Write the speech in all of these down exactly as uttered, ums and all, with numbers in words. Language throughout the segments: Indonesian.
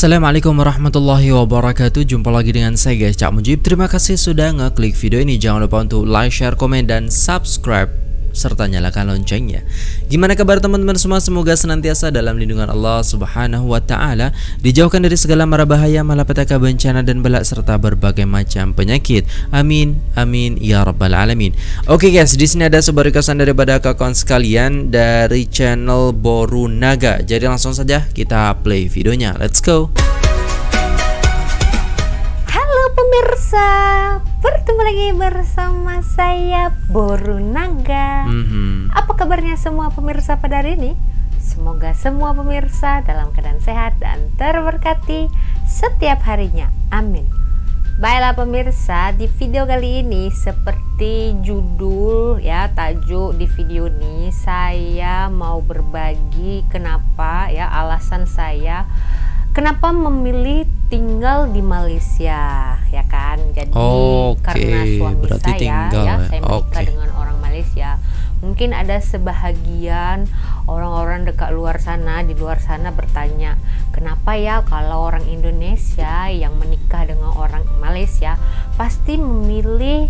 Assalamualaikum warahmatullahi wabarakatuh. Jumpa lagi dengan saya guys, Cak Mujib. Terima kasih sudah ngeklik video ini. Jangan lupa untuk like, share, komen, dan subscribe serta nyalakan loncengnya. Gimana kabar teman-teman semua? Semoga senantiasa dalam lindungan Allah Subhanahu wa taala, dijauhkan dari segala mara bahaya, malapetaka, bencana dan balak serta berbagai macam penyakit. Amin amin ya rabbal alamin. Oke guys, di sini ada sebuah requestan daripada kawan sekalian dari channel Boru Naga. Jadi langsung saja kita play videonya. Let's go. Halo pemirsa, bertemu lagi bersama saya Boru Naga. Mm-hmm. Apa kabarnya semua pemirsa pada hari ini? Semoga semua pemirsa dalam keadaan sehat dan terberkati setiap harinya. Amin. Baiklah pemirsa, di video kali ini seperti judul ya, tajuk di video ini saya mau berbagi kenapa ya, alasan saya kenapa memilih tinggal di Malaysia, ya kan? Jadi okay, karena suami saya tinggal, ya, saya menikah okay. dengan orang Malaysia. Mungkin ada sebahagian orang-orang dekat luar sana, di luar sana bertanya, kenapa ya kalau orang Indonesia yang menikah dengan orang Malaysia pasti memilih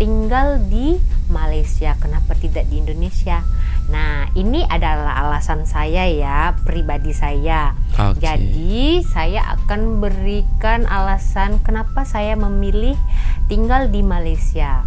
tinggal di Malaysia, kenapa tidak di Indonesia? Nah, ini adalah alasan saya ya, pribadi saya. Okay. Jadi saya akan berikan alasan kenapa saya memilih tinggal di Malaysia.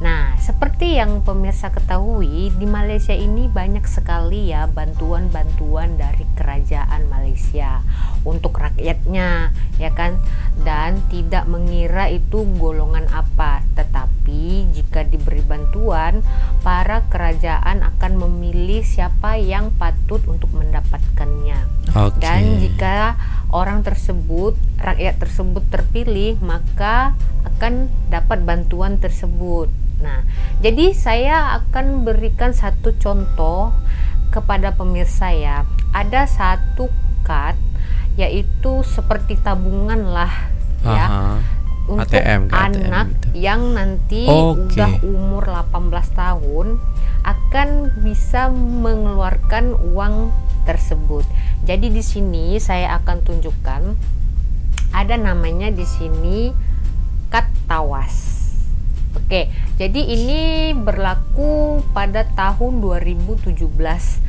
Nah, seperti yang pemirsa ketahui, di Malaysia ini banyak sekali ya bantuan-bantuan dari kerajaan Malaysia untuk rakyatnya, ya kan? Dan tidak mengira itu golongan apa, tetapi jika diberi bantuan, para kerajaan akan memilih siapa yang patut untuk mendapatkannya. Okay. Dan jika orang tersebut, rakyat tersebut terpilih, maka akan dapat bantuan tersebut. Nah, jadi saya akan berikan satu contoh kepada pemirsa ya. Ada satu kad, yaitu seperti tabungan lah ya. Aha. Untuk A T M, anak A T M gitu. Yang nanti okay. udah umur delapan belas tahun akan bisa mengeluarkan uang tersebut. Jadi di sini saya akan tunjukkan ada namanya di sini Kad Tawas. Oke, jadi ini berlaku pada tahun dua ribu tujuh belas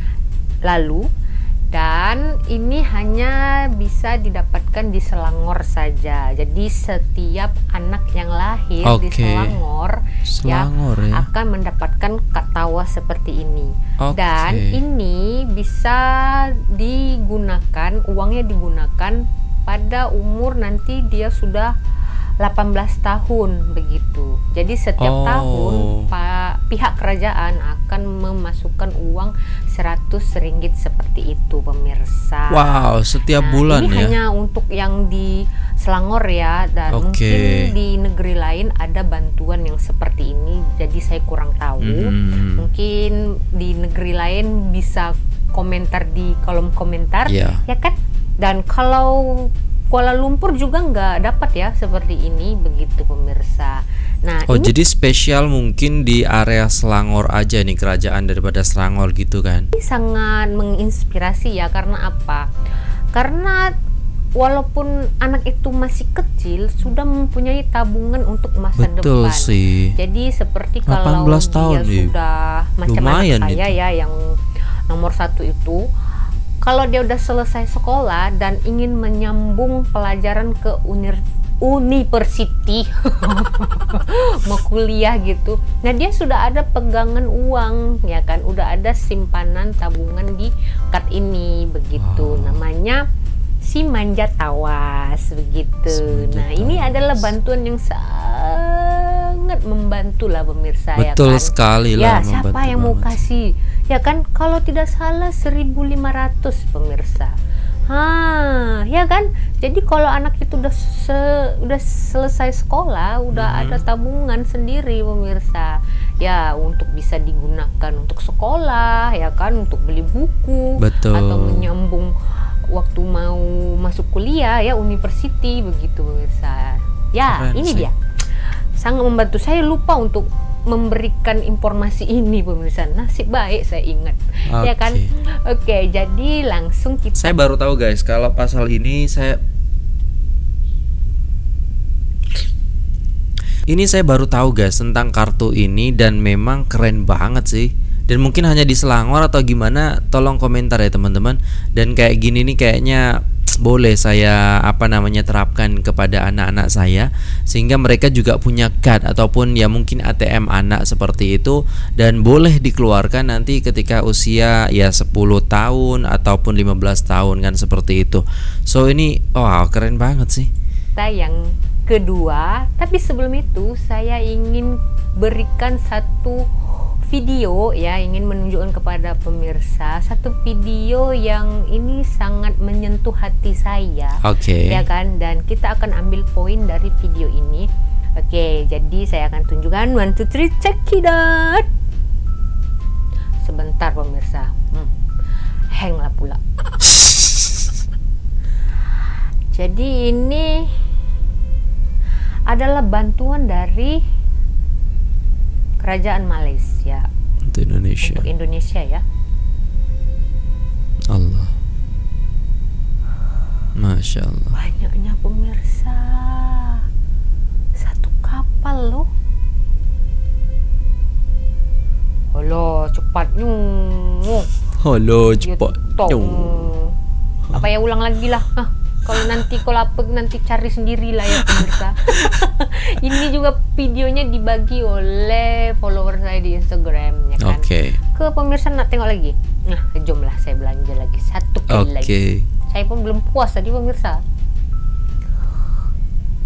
lalu dan ini hanya bisa didapatkan di Selangor saja. Jadi setiap anak yang lahir okay. di Selangor, Selangor ya, ya akan mendapatkan Kad Tawas seperti ini. Okay. Dan ini bisa digunakan, uangnya digunakan pada umur nanti dia sudah delapan belas tahun begitu. Jadi setiap oh. tahun pihak kerajaan akan memasukkan uang seratus ringgit seperti itu pemirsa. Wow, setiap nah, bulan ini ya. Ini hanya untuk yang di Selangor ya, dan okay. mungkin di negeri lain ada bantuan yang seperti ini. Jadi saya kurang tahu. Mm. Mungkin di negeri lain bisa komentar di kolom komentar yeah. ya kan? Dan kalau Kuala Lumpur juga nggak dapat ya seperti ini begitu pemirsa. Nah, oh ini jadi spesial mungkin di area Selangor aja nih, kerajaan daripada Selangor gitu kan? Ini sangat menginspirasi ya, karena apa? Karena walaupun anak itu masih kecil sudah mempunyai tabungan untuk masa Betul depan. Sih. Jadi seperti kalau dia nih. sudah macam saya itu. ya yang nomor satu itu. Kalau dia udah selesai sekolah dan ingin menyambung pelajaran ke university, mau kuliah gitu, nah dia sudah ada pegangan uang, ya kan, udah ada simpanan tabungan di kad ini, begitu. Wow. Namanya Si Manja Tawas, begitu. Si Manja nah Tawas. Ini adalah bantuan yang sangat membantu lah pemirsa. Betul ya kan? sekali lah. Ya siapa yang banget. mau kasih? Ya kan, kalau tidak salah seribu lima ratus pemirsa. Ha, ya kan? Jadi kalau anak itu udah se udah selesai sekolah, udah hmm. ada tabungan sendiri pemirsa. Ya, untuk bisa digunakan untuk sekolah, ya kan, untuk beli buku Betul. atau menyambung waktu mau masuk kuliah ya, university begitu pemirsa. Ya, Keren ini sih. dia. Sangat membantu. Saya lupa untuk memberikan informasi ini pemirsa, nasib baik saya ingat okay. ya kan. Oke okay, jadi langsung kita, saya baru tahu guys kalau pasal ini, saya Ini saya baru tahu guys tentang kartu ini dan memang keren banget sih. Dan mungkin hanya di Selangor atau gimana, tolong komentar ya teman-teman. Dan kayak gini nih kayaknya boleh saya apa namanya terapkan kepada anak-anak saya, sehingga mereka juga punya kad ataupun ya mungkin A T M anak seperti itu. Dan boleh dikeluarkan nanti ketika usia ya sepuluh tahun ataupun lima belas tahun kan seperti itu. So ini wow keren banget sih. Kita yang kedua, tapi sebelum itu saya ingin berikan satu video ya, ingin menunjukkan kepada pemirsa satu video yang ini sangat menyentuh hati saya. Oke. Okay. Ya kan, dan kita akan ambil poin dari video ini. Oke, okay, jadi saya akan tunjukkan one two three check it out. Sebentar pemirsa. Hmm. Hang lah pula. Jadi ini adalah bantuan dari Kerajaan Malaysia untuk Indonesia. Untuk Indonesia ya. Allah. Masya Allah. Banyaknya pemirsa. Satu kapal loh. Halo cepatnya. Halo cepatnya. Apa ya, ulang lagi lah. Hah. Kalau nanti kau lapar nanti cari sendirilah ya pemirsa. Ini juga videonya dibagi oleh follower saya di Instagram ya kan. Oke. Okay. Ke pemirsa nak tengok lagi. Nah, jomlah saya belanja lagi satu kali okay. lagi. Saya pun belum puas tadi pemirsa.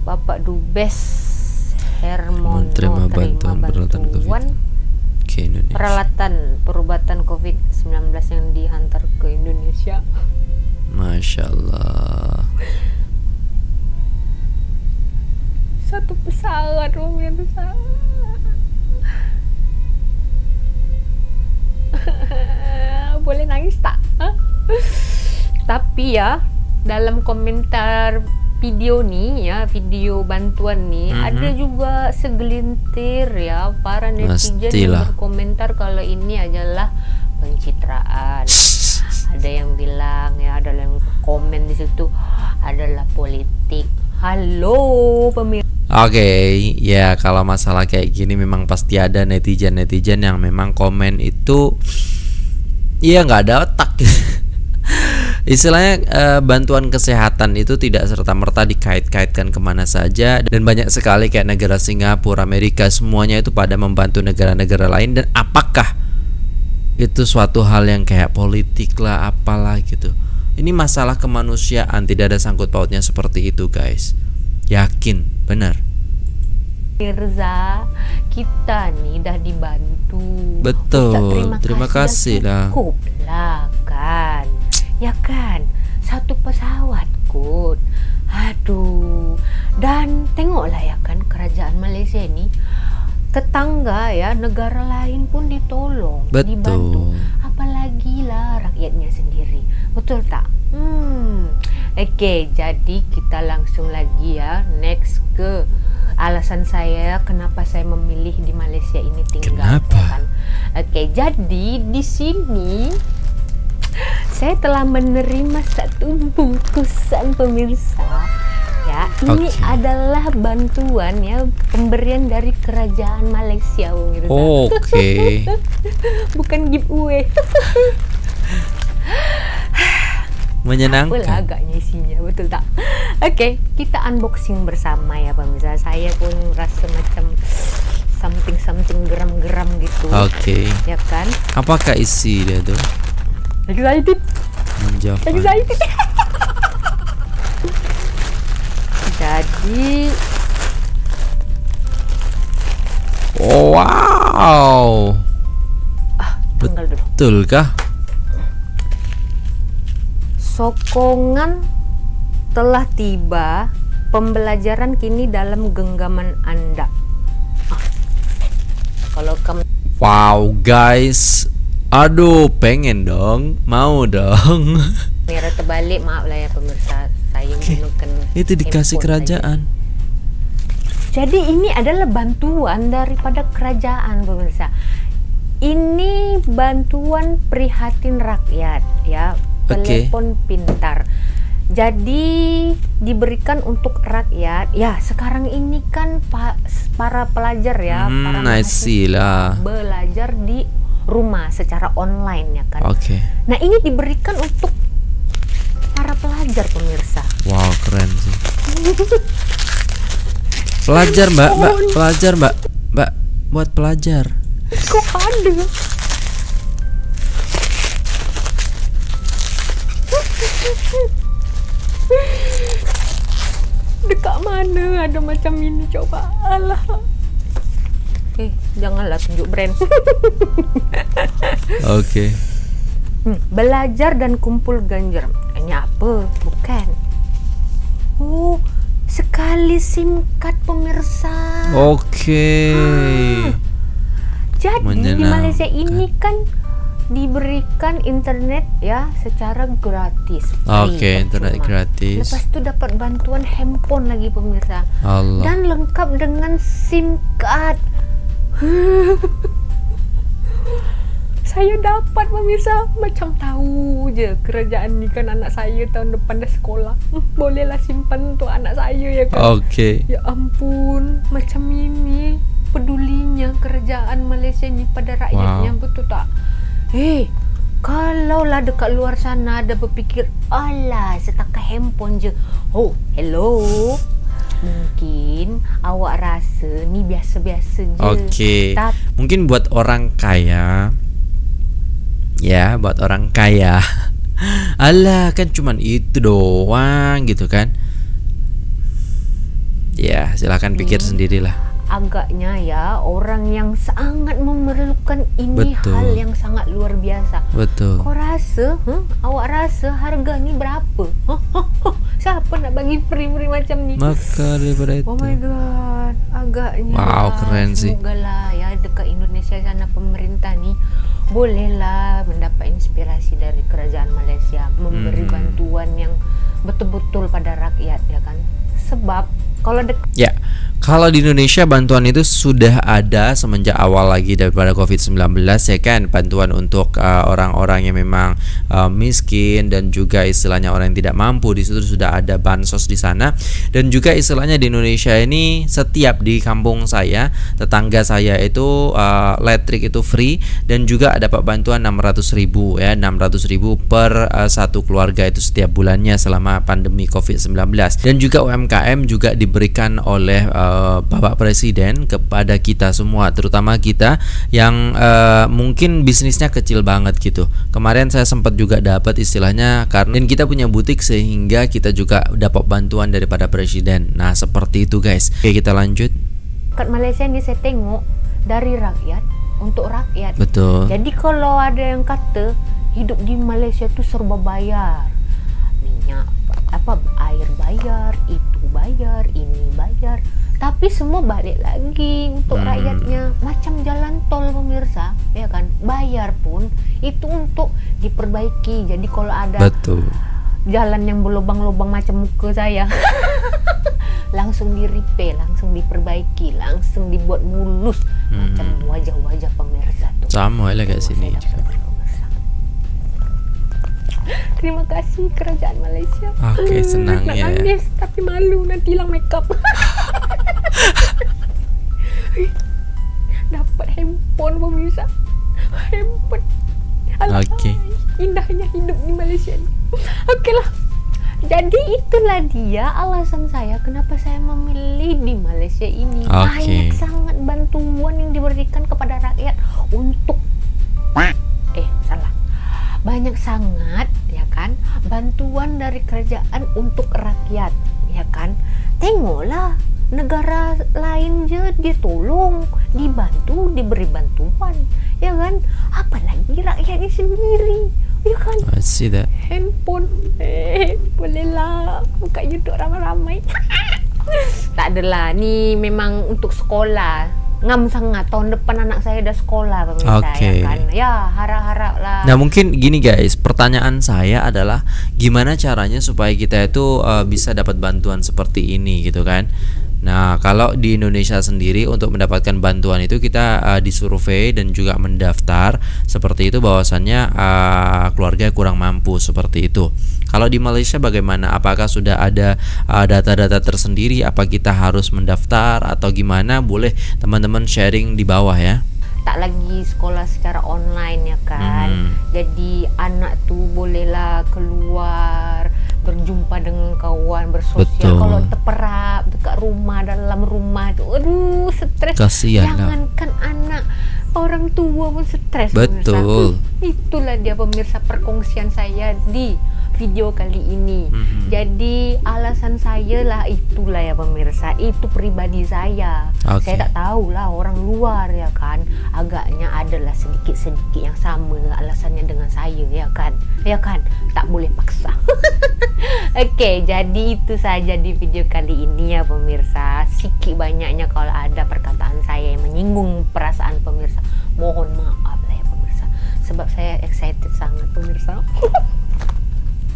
Bapak Dubes Hermono terima bantuan, bantuan peralatan ke Indonesia. Peralatan perubatan COVID sembilan belas yang dihantar ke Indonesia. Masya Allah. Satu pesawat pemirsa. Boleh nangis tak? Tapi ya dalam komentar video nih ya, video bantuan nih, mm-hmm. ada juga segelintir ya para netizen yang berkomentar kalau ini adalah pencitraan. Ada yang bilang ya, ada yang komen di situ adalah politik. Halo pemirsa. Oke, okay, ya kalau masalah kayak gini memang pasti ada netizen-netizen yang memang komen itu iya nggak ada otak. Istilahnya eh, bantuan kesehatan itu tidak serta-merta dikait-kaitkan kemana saja. Dan banyak sekali kayak negara Singapura, Amerika, semuanya itu pada membantu negara-negara lain. Dan apakah itu suatu hal yang kayak politik lah apalah gitu. Ini masalah kemanusiaan, tidak ada sangkut pautnya seperti itu guys. Yakin, benar Mirza, kita nih dah dibantu. Betul, Ucap, terima, terima kasih, kasih lah. Cukup lah kan. Ya kan, satu pesawat kot. Aduh. Dan tengoklah ya kan, kerajaan Malaysia ini tetangga ya, negara lain pun ditolong, betul. Dibantu, apalagi lah rakyatnya sendiri, betul tak? Hmm, oke, okay, jadi kita langsung lagi ya, next ke alasan saya kenapa saya memilih di Malaysia ini tinggal. Kenapa? Ya kan? Oke, okay, jadi di sini saya telah menerima satu bungkusan pemirsa. Ya, ini okay. adalah bantuan ya, pemberian dari kerajaan Malaysia. Oh, oke. Okay. Bukan giveaway. Menyenangkan. Apalah agaknya isinya, betul tak? Oke, okay, kita unboxing bersama ya pemirsa. Saya pun rasa macam something something geram-geram gitu. Oke. Okay. Ya kan? Apakah isi dia tuh? Excited. Excited. Jadi oh, wow ah, betulkah? Sokongan telah tiba, pembelajaran kini dalam genggaman Anda. ah. Kalau kamu wow guys, aduh pengen dong, mau dong. Merah terbalik, maaf lah ya pemirsa. Okay. Itu dikasih kerajaan aja. Jadi ini adalah bantuan daripada kerajaan pemirsa. Ini bantuan prihatin rakyat ya, telepon okay. pintar. Jadi diberikan untuk rakyat. Ya, sekarang ini kan pa, para pelajar ya, hmm, para mahasiswa belajar di rumah secara online ya kan. Oke. Okay. Nah, ini diberikan untuk para pelajar pemirsa. Wow, keren sih. Pelajar, Mbak, Mbak, pelajar, Mbak. Mbak, buat pelajar. Kok ada? Dekat mana ada macam ini, coba. Alah. Eh, janganlah tunjuk brand. Oke. Okay. Hmm, belajar dan kumpul ganjar. Ini apa? Bukan. Oh, sekali SIM card pemirsa. Oke. Okay. Ah. Jadi menyenangkan. Di Malaysia ini kan diberikan internet ya secara gratis. Oke, okay, internet gratis. Lepas itu dapat bantuan handphone lagi pemirsa. Allah. Dan lengkap dengan SIM card. Saya dapat pemirsa, macam tahu je kerjaan ni kan anak saya tahun depan dah sekolah. Bolehlah simpan untuk anak saya ya kan. Oke. Okay. Ya ampun, macam ini pedulinya kerjaan Malaysia ni pada rakyatnya. Wow. Betul tak? Hei, kalaulah dekat luar sana ada berfikir, alah setakat handphone je. Oh, hello. Mungkin awak rasa ni biasa-biasa je. Okey. Mungkin buat orang kaya. Ya, buat orang kaya. Alah, kan cuman itu doang gitu kan. Ya, silakan pikir hmm. sendirilah. Agaknya ya orang yang sangat memerlukan ini. Betul. Hal yang sangat luar biasa. Betul. Kau rasa, huh? Awak rasa harga ni berapa? Huh? Huh? Huh? Siapa nak bagi free-free macam ni? Maka daripada itu. Oh my god, agaknya. Wow, keren sih. Semoga lah ya dekat Indonesia sana pemerintah ni bolehlah mendapat inspirasi dari kerajaan Malaysia, memberi hmm. bantuan yang betul-betul pada rakyat ya kan. Sebab kalau ya, kalau di Indonesia bantuan itu sudah ada semenjak awal lagi daripada COVID sembilan belas ya kan, bantuan untuk orang-orang uh, orang -orang yang memang uh, miskin dan juga istilahnya orang yang tidak mampu, di situ sudah ada bansos di sana. Dan juga istilahnya di Indonesia ini setiap di kampung saya, tetangga saya itu uh, listrik itu free dan juga dapat bantuan enam ratus ribu ya, enam ratus ribu per uh, satu keluarga itu setiap bulannya selama pandemi COVID sembilan belas. Dan juga U M K M juga di diberikan oleh uh, Bapak Presiden kepada kita semua, terutama kita yang uh, mungkin bisnisnya kecil banget gitu. Kemarin saya sempat juga dapat istilahnya karena kita punya butik sehingga kita juga dapat bantuan daripada Presiden. Nah, seperti itu guys. Oke, kita lanjut. Kat Malaysia ini saya tengok dari rakyat untuk rakyat. Betul. Jadi kalau ada yang kata hidup di Malaysia itu serba bayar, minyak apa air bayar, itu bayar, ini bayar, tapi semua balik lagi untuk hmm. rakyatnya. Macam jalan tol pemirsa ya kan, bayar pun itu untuk diperbaiki. Jadi kalau ada betul jalan yang berlubang-lubang macam muka saya langsung di repair, langsung diperbaiki, langsung dibuat mulus hmm. macam wajah-wajah pemirsa tuh. Sama lah kayak sini. Terima kasih kerajaan Malaysia. Oke, okay, senang ya. Nangis, tapi malu nanti hilang makeup. Dapat handphone pemirsa. Handphone. Oke. Okay. Indahnya hidup di Malaysia ini. Oke lah. Jadi itulah dia alasan saya kenapa saya memilih di Malaysia ini. Okay. Banyak sangat bantuan yang diberikan kepada rakyat untuk eh salah. Banyak sangat ya kan bantuan dari kerajaan untuk rakyat ya kan. Tengoklah negara lain je ditolong, dibantu, diberi bantuan ya kan, apalagi rakyatnya sendiri ya kan. I see that. Handphone eh, bolehlah buka YouTube ramai-ramai. Tak adalah ni memang untuk sekolah. Ngam sangat tahun depan anak saya udah sekolah pemirsa okay. ya kan. Ya, harap-harap lah. Nah, mungkin gini guys, pertanyaan saya adalah gimana caranya supaya kita itu uh, bisa dapat bantuan seperti ini gitu kan. Nah, kalau di Indonesia sendiri untuk mendapatkan bantuan itu kita uh, disurvei dan juga mendaftar seperti itu, bahwasannya uh, keluarga kurang mampu seperti itu. Kalau di Malaysia bagaimana? Apakah sudah ada data-data uh, tersendiri? Apa kita harus mendaftar atau gimana? Boleh teman-teman sharing di bawah ya. Tak lagi sekolah secara online ya kan, hmm. jadi anak tuh bolehlah keluar berjumpa dengan kawan, bersosial. Kalau terperap dekat rumah, dalam rumah itu aduh stres. Kasihan, jangankan lah anak, orang tua pun stres. Betul. Pemirsa. Itulah dia pemirsa perkongsian saya di video kali ini. Mm-hmm. Jadi alasan saya lah itulah ya pemirsa, itu pribadi saya. Okay. Saya tak tahulah orang luar ya kan. Agaknya adalah sedikit-sedikit yang sama alasannya dengan saya ya kan. Ya kan? Tak boleh paksa. Oke, okay, jadi itu saja di video kali ini ya pemirsa. Sikit banyaknya kalau ada perkataan saya yang menyinggung perasaan pemirsa, mohon maaf lah ya pemirsa. Sebab saya excited sangat pemirsa.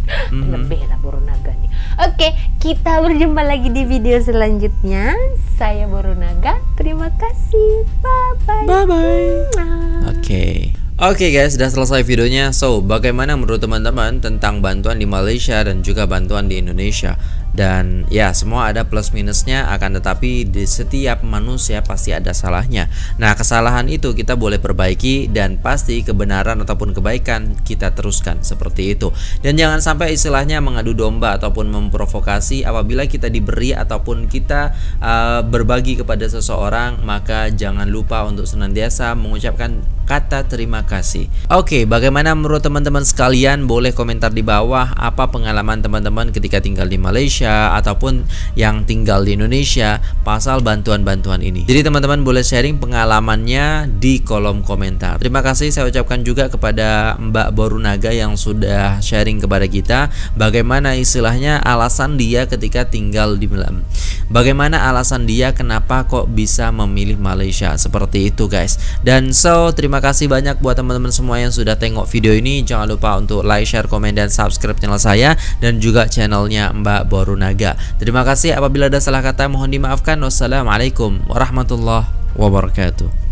Mm-hmm. Lebih lah Boru Naga nih. Oke, okay, kita berjumpa lagi di video selanjutnya. Saya Boru Naga. Terima kasih. Bye-bye. Bye-bye. Oke. Okay. Oke okay guys, sudah selesai videonya. So, bagaimana menurut teman-teman tentang bantuan di Malaysia dan juga bantuan di Indonesia? Dan ya, semua ada plus minusnya, akan tetapi di setiap manusia pasti ada salahnya. Nah, kesalahan itu kita boleh perbaiki dan pasti kebenaran ataupun kebaikan kita teruskan seperti itu. Dan jangan sampai istilahnya mengadu domba ataupun memprovokasi. Apabila kita diberi ataupun kita uh, berbagi kepada seseorang, maka jangan lupa untuk senantiasa mengucapkan kata terima kasih. Kasih. Oke, bagaimana menurut teman-teman sekalian? Boleh komentar di bawah apa pengalaman teman-teman ketika tinggal di Malaysia ataupun yang tinggal di Indonesia pasal bantuan-bantuan ini. Jadi teman-teman boleh sharing pengalamannya di kolom komentar. Terima kasih saya ucapkan juga kepada Mbak Boru Naga yang sudah sharing kepada kita bagaimana istilahnya alasan dia ketika tinggal di Malaysia. Bagaimana alasan dia kenapa kok bisa memilih Malaysia seperti itu guys. Dan so terima kasih banyak buat teman-teman semua yang sudah tengok video ini. Jangan lupa untuk like, share, komen, dan subscribe channel saya dan juga channelnya Mbak Boru Naga. Terima kasih, apabila ada salah kata mohon dimaafkan. Wassalamualaikum warahmatullahi wabarakatuh.